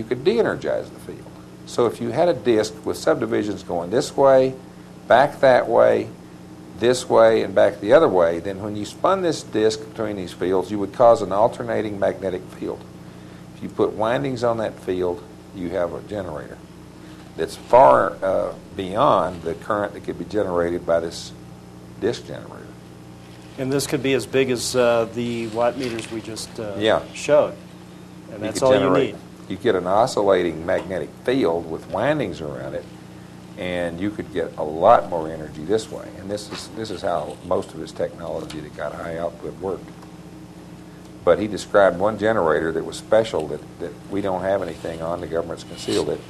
you could de-energize the field. So if you had a disk with subdivisions going this way, back that way, this way, and back the other way, then when you spun this disk between these fields, you would cause an alternating magnetic field. If you put windings on that field, you have a generator that's far beyond the current that could be generated by this disk generator. And this could be as big as the watt meters we just showed. And that's all you need. You get an oscillating magnetic field with windings around it, and you could get a lot more energy this way. And this is how most of his technology that got high output worked. But he described one generator that was special that we don't have anything on, the government's concealed it,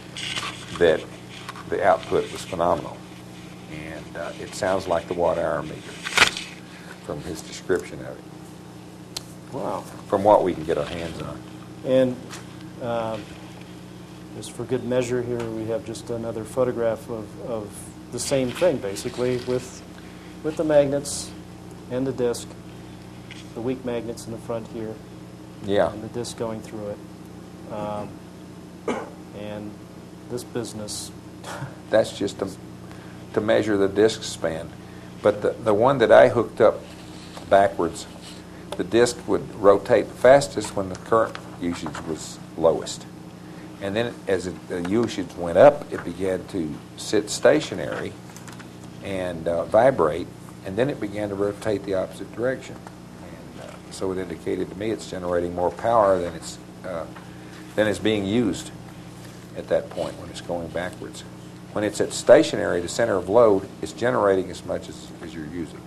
that the output was phenomenal. And it sounds like the watt-hour meter from his description of it. Wow. From what we can get our hands on. And just for good measure here, we have just another photograph of the same thing, basically, with the magnets and the disk, the weak magnets in the front here, and the disk going through it. And this business. That's just to measure the disk span. But the one that I hooked up backwards, the disk would rotate the fastest when the current usage was lowest. And then as the usage went up, it began to sit stationary and vibrate, and then it began to rotate the opposite direction. And so it indicated to me it's generating more power than it's being used at that point when it's going backwards. When it's at stationary, the center of load, it's generating as much as you're using.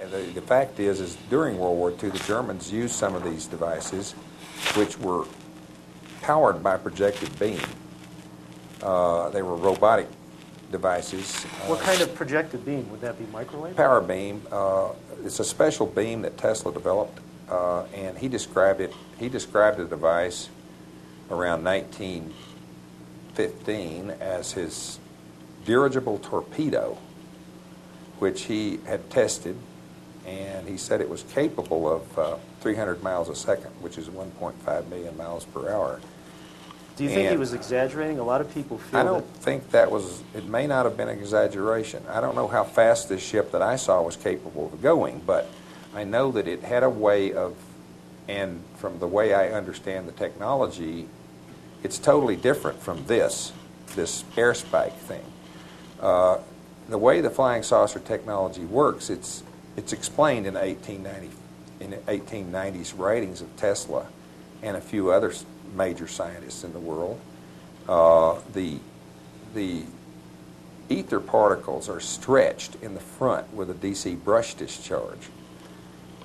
And the fact is during World War II, the Germans used some of these devices which were powered by projected beam. They were robotic devices. What kind of projected beam? Would that be microwave? Power beam. It's a special beam that Tesla developed, and he described it. He described the device around 1915 as his dirigible torpedo, which he had tested, and he said it was capable of 300 miles a second, which is 1.5 million miles per hour. Do you think he was exaggerating? A lot of people feel I don't think that was, it may not have been an exaggeration. I don't know how fast this ship that I saw was capable of going, but I know that it had a way of, and from the way I understand the technology, it's totally different from this air spike thing. The way the flying saucer technology works, it's explained in 1894. In the 1890s writings of Tesla and a few other major scientists in the world. The ether particles are stretched in the front with a DC brush discharge.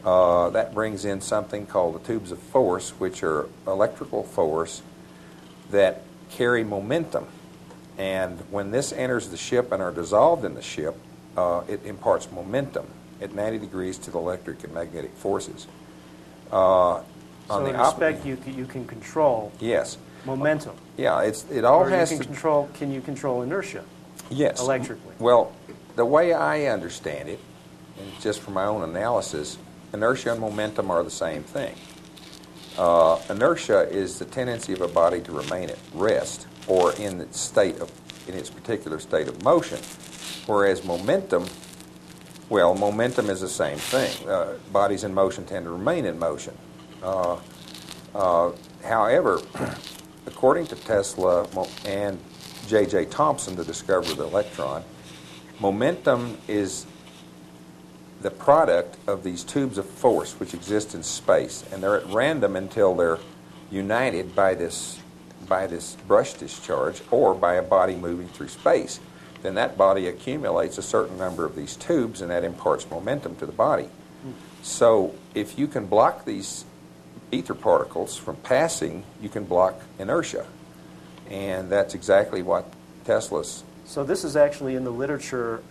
That brings in something called the tubes of force, which are electrical force that carry momentum. And when this enters the ship and are dissolved in the ship, it imparts momentum at 90 degrees to the electric and magnetic forces. So in respect, you can control momentum. Yeah, it all has to... Can you control inertia? Yes. Electrically. Well, the way I understand it, and just from my own analysis, inertia and momentum are the same thing. Inertia is the tendency of a body to remain at rest or in its particular state of motion, whereas momentum... Well, momentum is the same thing. Bodies in motion tend to remain in motion. However, according to Tesla and J.J. Thomson, the discoverer of the electron, momentum is the product of these tubes of force which exist in space, and they're at random until they're united by this brush discharge or by a body moving through space. Then that body accumulates a certain number of these tubes, and that imparts momentum to the body. So if you can block these ether particles from passing, you can block inertia. And that's exactly what Tesla's... So this is actually in the literature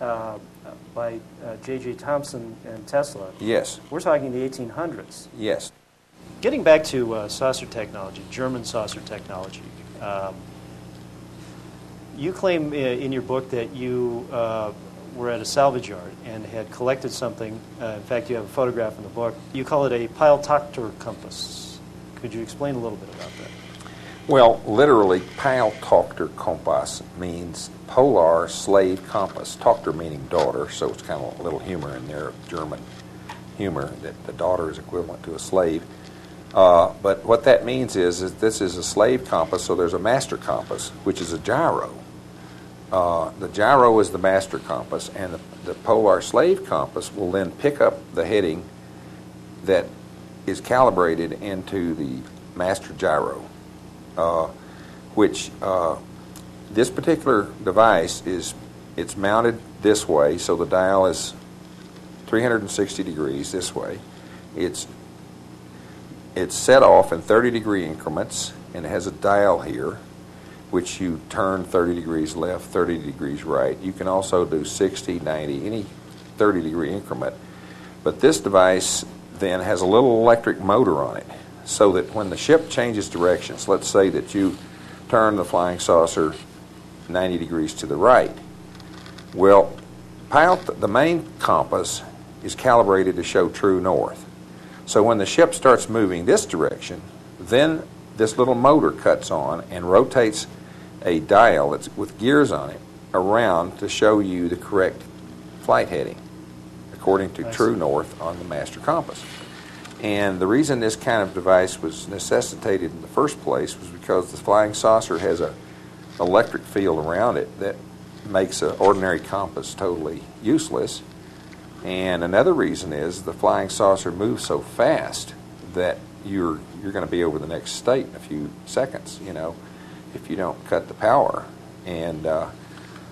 by J.J. Thomson and Tesla. Yes. We're talking the 1800s. Yes. Getting back to saucer technology, German saucer technology, you claim in your book that you were at a salvage yard and had collected something. In fact, you have a photograph in the book. You call it a Peiltochter compass. Could you explain a little bit about that? Well, literally, Peiltochter compass means polar slave compass. Tochter meaning daughter, so it's kind of a little humor in there, German humor, that the daughter is equivalent to a slave. But what that means is this is a slave compass, so there's a master compass, which is a gyro. The gyro is the master compass, and the polar slave compass will then pick up the heading that is calibrated into the master gyro, which this particular device is, it's mounted this way, so the dial is 360 degrees this way. It's set off in 30-degree increments, and it has a dial here, which you turn 30 degrees left, 30 degrees right. You can also do 60, 90, any 30-degree increment. But this device then has a little electric motor on it, so that when the ship changes directions, let's say that you turn the flying saucer 90 degrees to the right. Well, the main compass is calibrated to show true north. So when the ship starts moving this direction, then this little motor cuts on and rotates a dial that's with gears on it around to show you the correct flight heading according to true north on the master compass. And the reason this kind of device was necessitated in the first place was because the flying saucer has an electric field around it that makes an ordinary compass totally useless. And another reason is the flying saucer moves so fast that you're going to be over the next state in a few seconds, you know, if you don't cut the power. And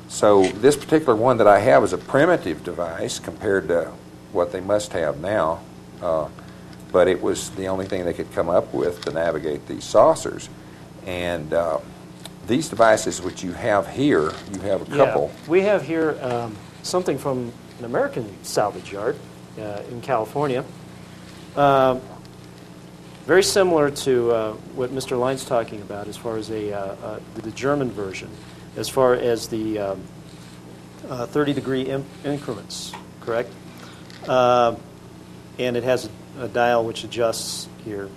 so this particular one that I have is a primitive device compared to what they must have now, but it was the only thing they could come up with to navigate these saucers. And these devices which you have here, you have a couple. Yeah, we have here something from an American salvage yard in California. Very similar to what Mr. Lyne's talking about as far as the German version, as far as the 30-degree increments, correct? And it has a dial which adjusts here.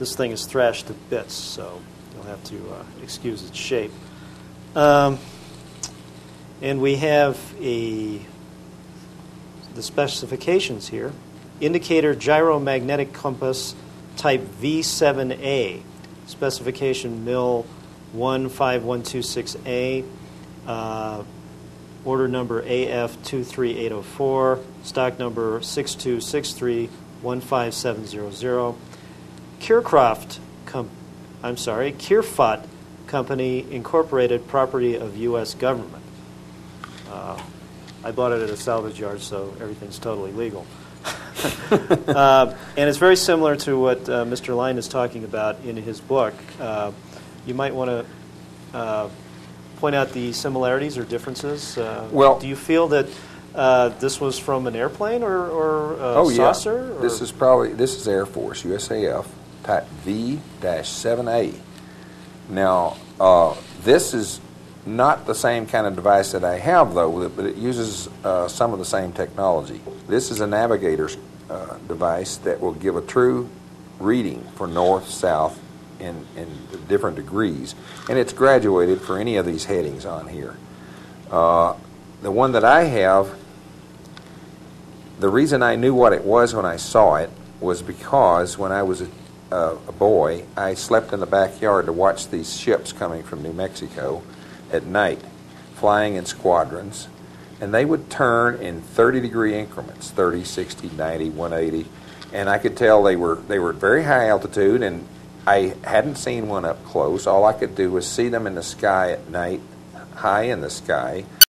This thing is thrashed to bits, so you'll have to excuse its shape. And we have the specifications here. Indicator gyromagnetic compass type V7A, specification MIL 15126A, order number AF23804, stock number 6263-15700. KearFot Company Incorporated, property of U.S. government. I bought it at a salvage yard, so everything's totally legal. And it's very similar to what Mr. Lyne is talking about in his book. You might want to point out the similarities or differences. Well, do you feel that this was from an airplane or saucer? Yeah. Or? This is Air Force USAF Type V-7A. Now this is not the same kind of device that I have, though, but it uses some of the same technology. This is a navigator's device that will give a true reading for north, south, in different degrees, and it's graduated for any of these headings on here. The one that I have, the reason I knew what it was when I saw it was because when I was a boy, I slept in the backyard to watch these ships coming from New Mexico at night, flying in squadrons, and they would turn in 30-degree increments, 30, 60, 90, 180, and I could tell they were at very high altitude, and I hadn't seen one up close. All I could do was see them in the sky at night, high in the sky.